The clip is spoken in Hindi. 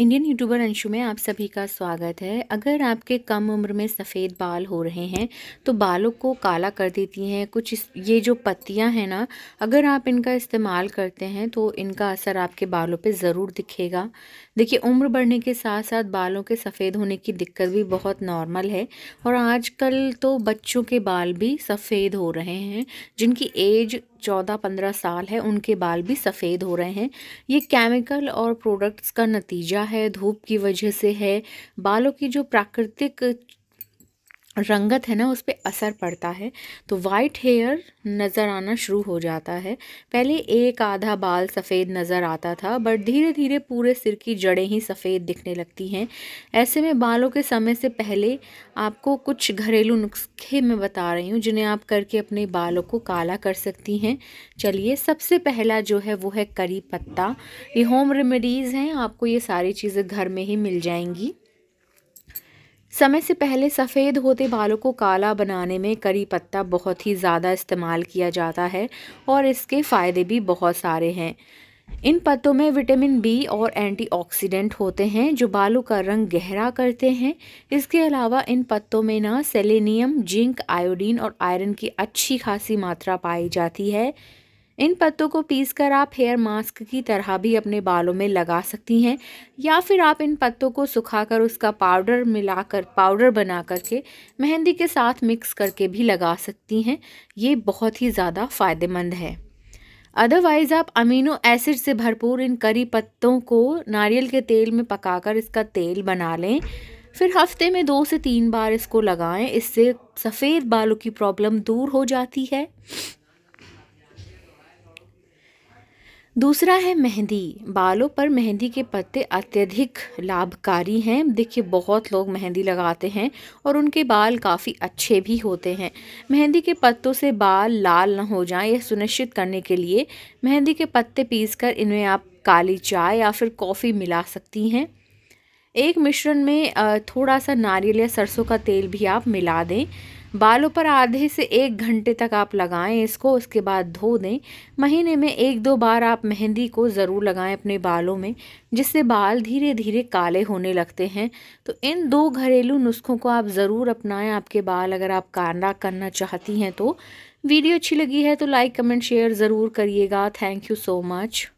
इंडियन यूट्यूबर अंशु में आप सभी का स्वागत है। अगर आपके कम उम्र में सफ़ेद बाल हो रहे हैं तो बालों को काला कर देती हैं कुछ ये जो पत्तियां हैं ना, अगर आप इनका इस्तेमाल करते हैं तो इनका असर आपके बालों पे ज़रूर दिखेगा। देखिए, उम्र बढ़ने के साथ साथ बालों के सफ़ेद होने की दिक्कत भी बहुत नॉर्मल है और आजकल तो बच्चों के बाल भी सफ़ेद हो रहे हैं। जिनकी एज 14-15 साल है उनके बाल भी सफ़ेद हो रहे हैं। ये केमिकल और प्रोडक्ट्स का नतीजा है, धूप की वजह से है। बालों की जो प्राकृतिक रंगत है ना, उस पर असर पड़ता है तो वाइट हेयर नज़र आना शुरू हो जाता है। पहले एक आधा बाल सफ़ेद नज़र आता था, बट धीरे धीरे पूरे सिर की जड़ें ही सफ़ेद दिखने लगती हैं। ऐसे में बालों के समय से पहले आपको कुछ घरेलू नुस्खे मैं बता रही हूँ जिन्हें आप करके अपने बालों को काला कर सकती हैं। चलिए, सबसे पहला जो है वो है करी पत्ता। ये होम रेमेडीज़ हैं, आपको ये सारी चीज़ें घर में ही मिल जाएंगी। समय से पहले सफ़ेद होते बालों को काला बनाने में करी पत्ता बहुत ही ज़्यादा इस्तेमाल किया जाता है और इसके फ़ायदे भी बहुत सारे हैं। इन पत्तों में विटामिन बी और एंटीऑक्सीडेंट होते हैं जो बालों का रंग गहरा करते हैं। इसके अलावा इन पत्तों में ना सेलेनियम, जिंक, आयोडीन और आयरन की अच्छी खासी मात्रा पाई जाती है। इन पत्तों को पीसकर आप हेयर मास्क की तरह भी अपने बालों में लगा सकती हैं या फिर आप इन पत्तों को सुखाकर उसका पाउडर बना करके मेहंदी के साथ मिक्स करके भी लगा सकती हैं। ये बहुत ही ज़्यादा फ़ायदेमंद है। अदरवाइज़ आप अमीनो एसिड से भरपूर इन करी पत्तों को नारियल के तेल में पकाकर इसका तेल बना लें, फिर हफ्ते में 2 से 3 बार इसको लगाएँ। इससे सफ़ेद बालों की प्रॉब्लम दूर हो जाती है। दूसरा है मेहंदी। बालों पर मेहंदी के पत्ते अत्यधिक लाभकारी हैं। देखिए, बहुत लोग मेहंदी लगाते हैं और उनके बाल काफ़ी अच्छे भी होते हैं। मेहंदी के पत्तों से बाल लाल ना हो जाएं, यह सुनिश्चित करने के लिए मेहंदी के पत्ते पीसकर इनमें आप काली चाय या फिर कॉफ़ी मिला सकती हैं। एक मिश्रण में थोड़ा सा नारियल या सरसों का तेल भी आप मिला दें। बालों पर आधे से 1 घंटे तक आप लगाएं इसको, उसके बाद धो दें। महीने में 1-2 बार आप मेहंदी को ज़रूर लगाएं अपने बालों में, जिससे बाल धीरे धीरे काले होने लगते हैं। तो इन 2 घरेलू नुस्खों को आप ज़रूर अपनाएं आपके बाल अगर आप काला करना चाहती हैं तो। वीडियो अच्छी लगी है तो लाइक, कमेंट, शेयर ज़रूर करिएगा। Thank you so much.